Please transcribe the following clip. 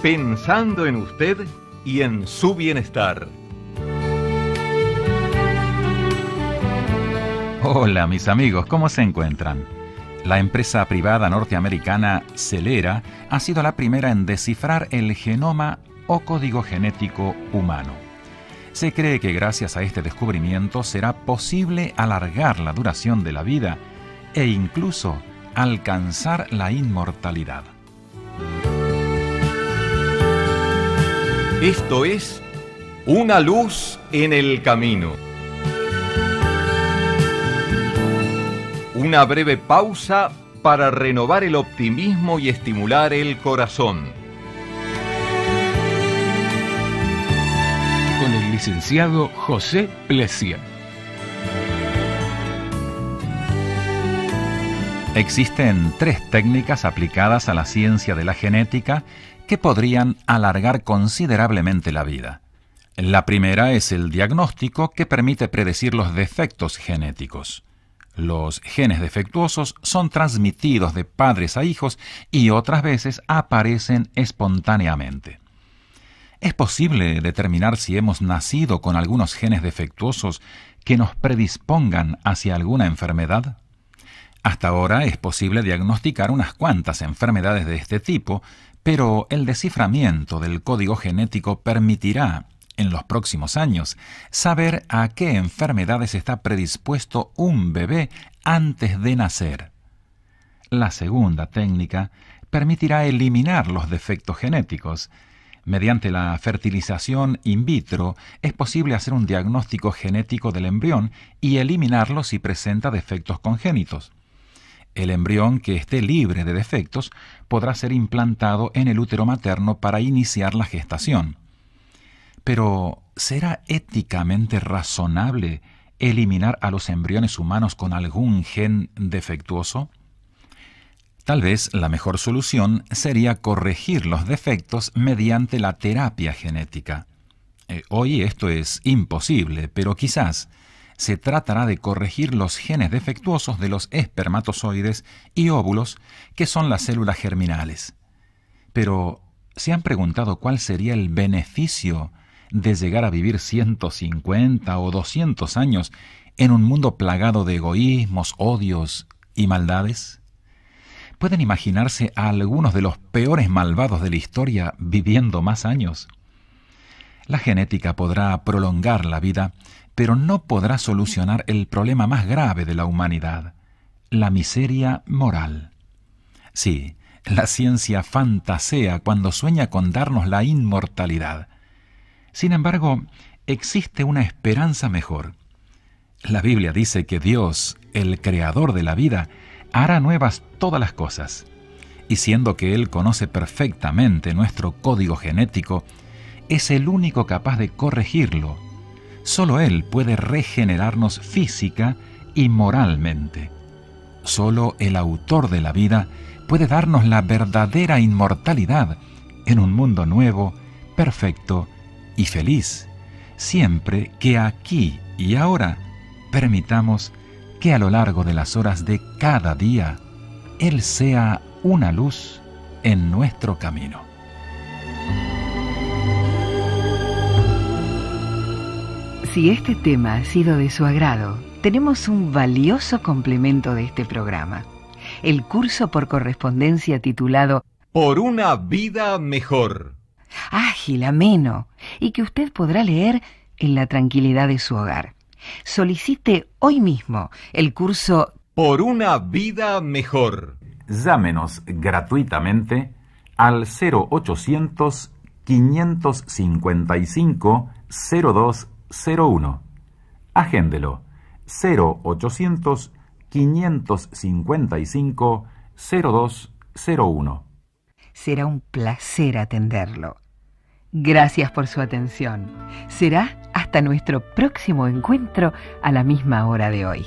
pensando en usted y en su bienestar. Hola mis amigos, ¿cómo se encuentran? La empresa privada norteamericana Celera ha sido la primera en descifrar el genoma o código genético humano. Se cree que gracias a este descubrimiento será posible alargar la duración de la vida e incluso alcanzar la inmortalidad. Esto es Una Luz en el Camino. Una breve pausa para renovar el optimismo y estimular el corazón. Con el licenciado José Plescia. Existen tres técnicas aplicadas a la ciencia de la genética que podrían alargar considerablemente la vida. La primera es el diagnóstico, que permite predecir los defectos genéticos. Los genes defectuosos son transmitidos de padres a hijos y otras veces aparecen espontáneamente. ¿Es posible determinar si hemos nacido con algunos genes defectuosos que nos predispongan hacia alguna enfermedad? Hasta ahora es posible diagnosticar unas cuantas enfermedades de este tipo, pero el desciframiento del código genético permitirá, en los próximos años, saber a qué enfermedades está predispuesto un bebé antes de nacer. La segunda técnica permitirá eliminar los defectos genéticos. Mediante la fertilización in vitro es posible hacer un diagnóstico genético del embrión y eliminarlo si presenta defectos congénitos. El embrión que esté libre de defectos podrá ser implantado en el útero materno para iniciar la gestación. Pero, ¿será éticamente razonable eliminar a los embriones humanos con algún gen defectuoso? Tal vez la mejor solución sería corregir los defectos mediante la terapia genética. Hoy esto es imposible, pero quizás se tratará de corregir los genes defectuosos de los espermatozoides y óvulos, que son las células germinales. Pero, ¿se han preguntado cuál sería el beneficio de llegar a vivir 150 o 200 años en un mundo plagado de egoísmos, odios y maldades? ¿Pueden imaginarse a algunos de los peores malvados de la historia viviendo más años? La genética podrá prolongar la vida, pero no podrá solucionar el problema más grave de la humanidad: la miseria moral. Sí, la ciencia fantasea cuando sueña con darnos la inmortalidad. Sin embargo, existe una esperanza mejor. La Biblia dice que Dios, el creador de la vida, hará nuevas todas las cosas. Y siendo que Él conoce perfectamente nuestro código genético, es el único capaz de corregirlo. Solo Él puede regenerarnos física y moralmente. Solo el autor de la vida puede darnos la verdadera inmortalidad en un mundo nuevo, perfecto y feliz, siempre que aquí y ahora permitamos que a lo largo de las horas de cada día Él sea una luz en nuestro camino. Si este tema ha sido de su agrado, tenemos un valioso complemento de este programa: el curso por correspondencia titulado Por una vida mejor. Ágil, ameno, y que usted podrá leer en la tranquilidad de su hogar. Solicite hoy mismo el curso Por una vida mejor. Llámenos gratuitamente al 0800 555 0201. Agéndelo: 0800 555 0201. Será un placer atenderlo. Gracias por su atención. Será hasta nuestro próximo encuentro a la misma hora de hoy.